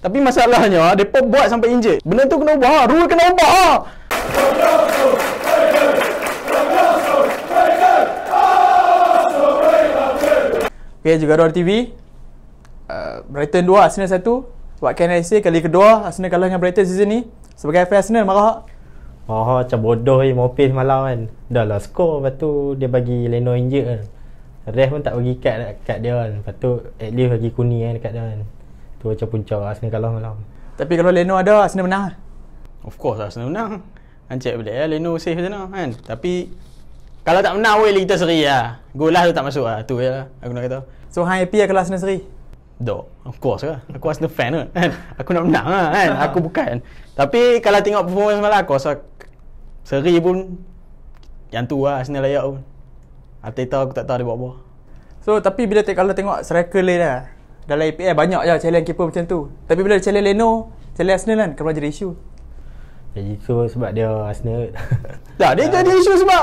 Tapi masalahnya, mereka buat sampai injek. Benda tu kena ubah, rule kena ubah lah. Okay, Jugador TV, Brighton 2, Arsenal 1. What can I say? Kali kedua Arsenal kalah dengan Brighton season ni. Sebagai fan Arsenal, marah marah macam bodoh je. Maupay semalam kan, dah lah skor, lepas tu dia bagi Leno injek kan. Ref pun tak bagi kad dekat dia kan. Lepas tu at least bagi kuning kan dekat dia kan. Tu macam puncak Arsenal kalah malam. Tapi kalau Leno ada, Arsenal menang. Of course Arsenal menang. Ancik boleh ya, Leno save macam mana kan. Tapi kalau tak menang weh, kita seri lah. Gol lah tu tak masuk lah. Tu je lah aku nak kata. So hang happy lah kalau Arsenal seri? Dok, of course lah. Aku Arsenal fan lah kan. Aku nak menang lah kan. Aku bukan. Tapi kalau tengok performance malam, aku rasa seri pun yang tu lah Arsenal layak pun. Arteta aku tak tahu dia buat apa. So tapi bila kalau tengok striker lain lah dalam EPL banyak je challenge keeper macam tu. Tapi bila challenge Leno, challenge Arsenal kan, kena jadi isu. Jadi isu sebab dia Arsenal. Tak, dia jadi isu sebab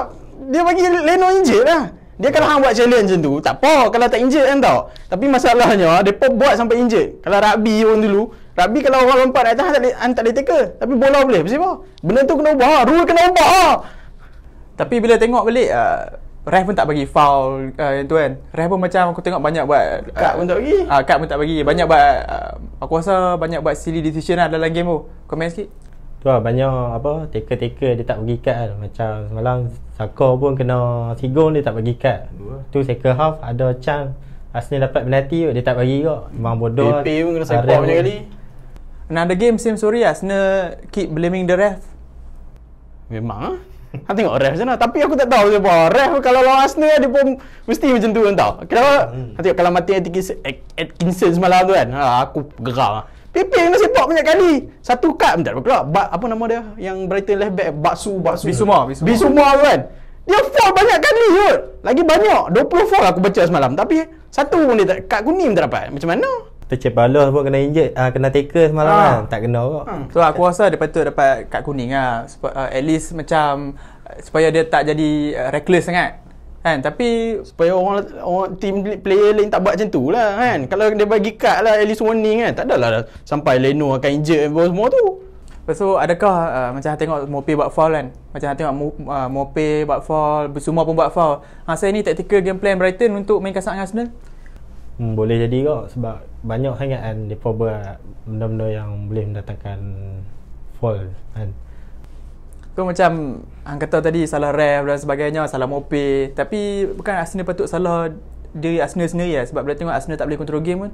dia bagi Leno injek lah. Dia kalau hang buat challenge macam tu, tak apa kalau tak injek kan tau. Tapi masalahnya, mereka buat sampai injek. Kalau rugby pun dulu, rugby kalau orang lompat atas, hang tak boleh tackle. Tapi bola boleh, pasal apa? Benda tu kena ubah, rule kena ubah. Tapi bila tengok balik, ref pun tak bagi foul yang tu kan. Ref pun macam aku tengok banyak buat kad pun tak bagi. Kad pun tak bagi. Banyak buat, aku rasa banyak buat silly decision lah dalam game tu. Comment sikit. Tu lah banyak apa taker-taker dia tak bagi kad kan. Macam semalam Xhaka pun kena sigon, dia tak bagi kad. Tu second half ada chance Arsenal dapat penalti, dia tak bagi kot. Memang bodoh. PP pun kena sepak banyak kali. Another game same story, Arsenal keep blaming the ref. Memang ah. Tengok ref sana, tapi aku tak tahu siapa ref kalau lawan Arsenal dia pun mesti macam tu kan tau. Kenapa? Tengok kalau Martin Atkinson semalam tu kan. Aku geram. Piping kena sepak banyak kali. Satu kad tak dapat keluar. Apa nama dia yang Brighton left back? Bissouma tu kan. Dia foul banyak kali kot. Lagi banyak 20 foul aku baca semalam. Tapi satu pun dia kad kuning tak dapat. Macam mana? Tercep balos pun kena injek, kena tackle semalam kan. Tak kena kot. So aku rasa dia patut dapat kad kuning lah. At least macam supaya dia tak jadi reckless sangat. Kan, tapi supaya orang team player lain tak buat macam tu lah kan. Kalau dia bagi kad lah at least warning kan. Tak adalah sampai Leno akan injek semua tu. Lepas tu adakah macam tengok Maupay buat foul kan. Macam tengok Maupay buat foul, Bissouma pun buat foul. Saya ni tactical game plan Brighton untuk main kasar dengan Arsenal. Boleh jadi kot sebab banyak sangat kan mereka buat benda-benda yang boleh mendatangkan foul kan. So macam hang kata tadi salah ref dan sebagainya, salah Maupay. Tapi bukan Arsenal patut salah diri Arsenal sendiri lah. Sebab bila tengok Arsenal tak boleh kontrol game pun.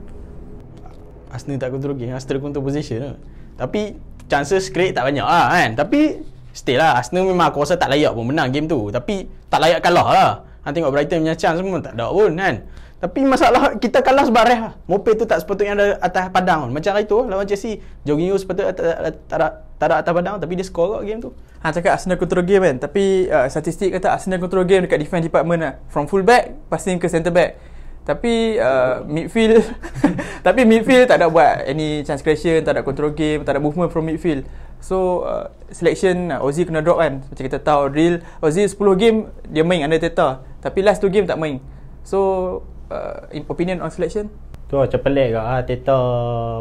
Arsenal tak kontrol game, Arsenal kontrol position lah. Tapi chances create tak banyak lah kan. Tapi still lah Arsenal memang aku rasa tak layak pun menang game tu. Tapi tak layak kalah lah. Hang tengok Brighton punya chance semua tak ada pun kan. Tapi masalah kita kalah sebab ref lah. Maupay tu tak sepatutnya ada atas padang pun. Macam hari tu lawan Chelsea, Jorginho sepatutnya tak ada atas padang tapi dia score kot game tu. Ha, cakap Arsenal control game kan. Tapi statistik kata Arsenal control game dekat defense department lah. From full back passing ke centre back. Tapi midfield tapi midfield tak ada buat any chance creation, tak ada control game, tak ada movement from midfield. So selection Özil kena drop kan. Macam kita tahu drill Özil 10 game dia main under Arteta. Tapi last 2 game tak main. So in opinion on selection tu macam pelik ke Arteta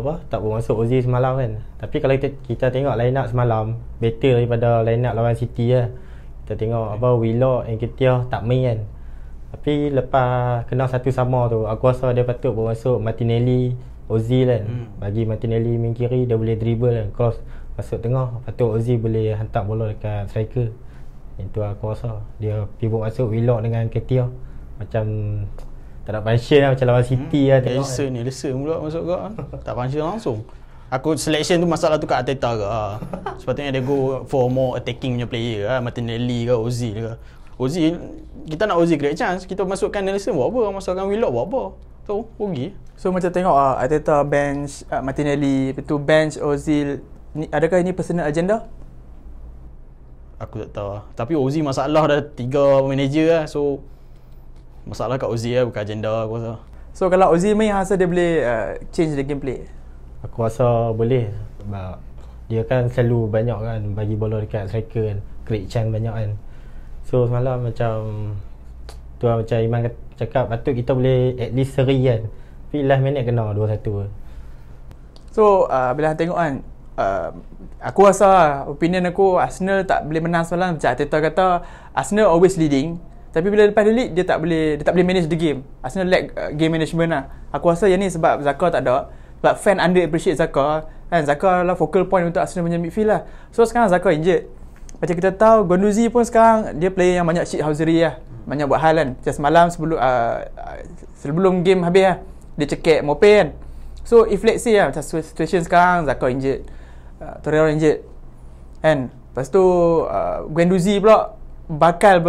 apa tak masuk Ozil semalam kan. Tapi kalau kita tengok line up semalam better daripada line up lawan City lah. Kita tengok apa Willock dan Ketia tak main kan. Tapi lepas kena satu sama tu aku rasa dia patut masuk Martinelli, Ozil kan. Bagi Martinelli main kiri, dia boleh dribble kan, cross masuk tengah. Patut Ozil boleh hantar bola dekat striker. Itu aku rasa dia pivot masuk Willock dengan Ketia macam tak nak function lah, macam lawan City lah tengok Nelson kan. Ni, Nelson pula masuk ke tak function langsung. Aku selection tu masalah tu kat Arteta ke sepatutnya dia go for more attacking punya player lah. Martinelli ke, Ozil ke. Ozil, kita nak Ozil great chance, kita masukkan Nelson buat apa, masukkan Willock buat apa. Tu, rugi. So macam tengok Arteta bench Martinelli, lepas tu bench Ozil. Adakah ini personal agenda? Aku tak tahu lah. Tapi Ozil masalah dah 3 manager lah. So masalah kat Ozil lah, bukan agenda aku rasa. So kalau Ozil main, rasa dia boleh change the gameplay? Aku rasa boleh sebab dia kan selalu banyak kan bagi bola dekat striker kan, create chance banyak kan. So semalam macam tu lah, macam Iman cakap patut kita boleh at least seri kan. Tapi last minute kena 2-1. So bila tengok kan, aku rasa opinion aku Arsenal tak boleh menang semalam. Macam Arteta kata, Arsenal always leading, tapi bila lepas dia lead dia tak boleh manage the game. Arsenal lack game management lah. Aku rasa yang ni sebab Xhaka tak ada. Sebab fan under appreciate Xhaka kan. Xhaka lah focal point untuk Arsenal punya midfield lah. So sekarang Xhaka injured. Macam kita tahu Guendouzi pun sekarang dia player yang banyak shit housery lah, banyak buat hal kan. Macam semalam sebelum game habis lah, dia cekek Maupay kan. So if let's say lah, macam situation sekarang Xhaka injured, Torreira injured kan. Lepas tu Guendouzi pula bakal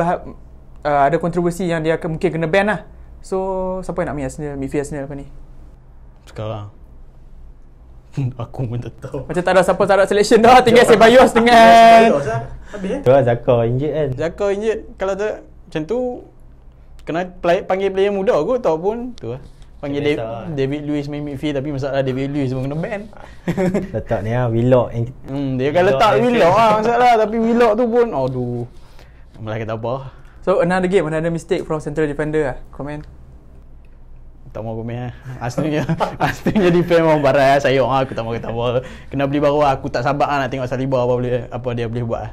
ada kontroversi yang dia mungkin kena ban lah. So siapa yang nak main Arsenal, midfield Arsenal apa ni sekarang? Aku pun tak tahu. Macam tak ada siapa sahabat selection dah. Tinggal Sebayos dengan habis tu lah. Xhaka injured kan. Xhaka injured. Kalau tak macam tu kena panggil player muda aku ataupun tu lah, panggil David Luiz main midfield. Tapi masalah David Luiz pun kena ban. Letak ni lah Willock. Dia akan letak Willock lah masalah. Tapi Willock tu pun aduh, malah kata apa. So another game, another mistake from central defender lah. Comment? Tak mau komen lah. Aslinya defend orang barat lah. Sayang lah, aku tak mau kata apa. Kena beli baru lah. Aku tak sabar lah nak tengok Saliba apa dia boleh buat lah.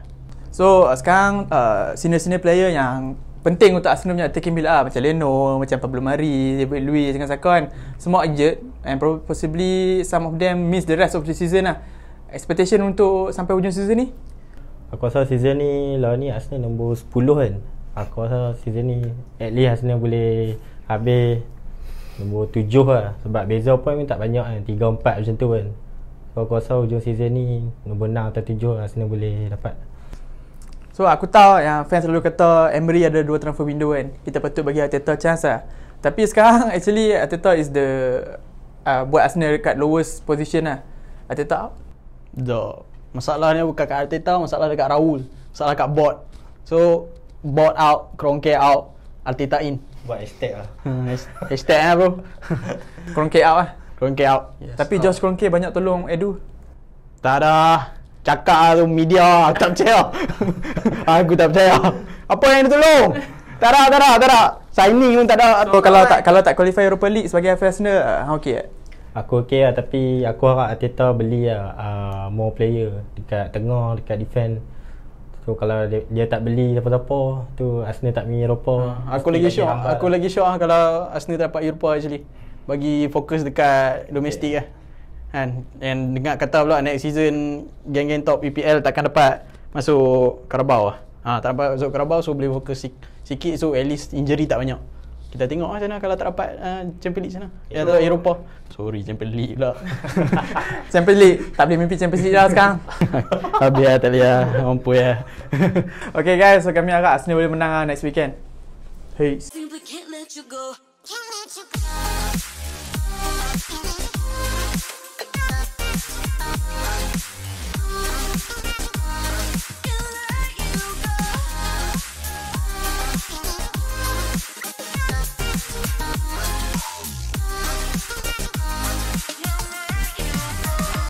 So sekarang senior-senior player yang penting untuk Arsenal punya attacking build up, macam Leno, macam Pablo Murray, David Luiz dengan Xhaka kan, semua injured and possibly some of them miss the rest of the season lah. Expectation untuk sampai hujung season ni? Aku rasa season ni lah ni Arsenal nombor 10 kan. Aku rasa season ni at least Arsenal boleh habis nombor 7 lah, sebab beza point pun tak banyak kan, 3-4 macam tu kan. So aku rasa hujung season ni nombor 6 atau 7 Arsenal boleh dapat. So aku tahu yang fans selalu kata Emery ada 2 transfer window kan, kita patut bagi Arteta chance lah. Tapi sekarang actually Arteta is the buat Arsenal dekat lowest position lah. Arteta out? Tak. Masalahnya bukan kat Arteta, masalah dekat Raul, masalah kat board. So board out, Kroenke out, Arteta in. Buat hashtag lah. Hashtag lah bro. Kroenke out lah. Kroenke out, yes. Tapi Josh Kroenke banyak tolong Edu. Tak ada. Cakap tu media, aku tak percaya. Aku tak percaya. Apa yang dia tolong? Tak ada. Signing pun tak ada. So, kalau tak qualify Europa League sebagai Arsenal, okey. Aku okey lah, tapi aku harap Arteta beli lah more player dekat tengah, dekat defense. So kalau dia tak beli siapa-siapa, tu Arsenal tak main Eropah. Aku lagi syok kalau Arsenal dapat Eropah actually. Bagi fokus dekat domestik lah. Kan, and dengar kata pula next season geng-geng top EPL takkan dapat masuk Carabao lah. Tak dapat masuk Carabao, so boleh fokus sikit, so at least injury tak banyak. Kita tengok macam mana kalau tak dapat Champions League sana. Ya tu Eropah. Sorry Champions League pula. Champions League, tak boleh mimpi Champions League dah sekarang. tak boleh mampu ya. Okay guys, so kami harap Arsenal boleh menang next weekend. Hey.